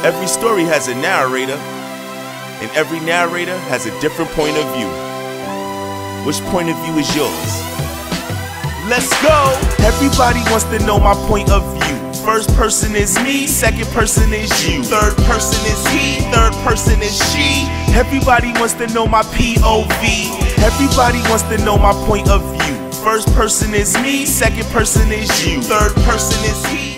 Every story has a narrator, and every narrator has a different point of view. Which point of view is yours? Let's go! Everybody wants to know my point of view. First person is me, second person is you. Third person is he, third person is she. Everybody wants to know my POV. Everybody wants to know my point of view. First person is me, second person is you. Third person is he.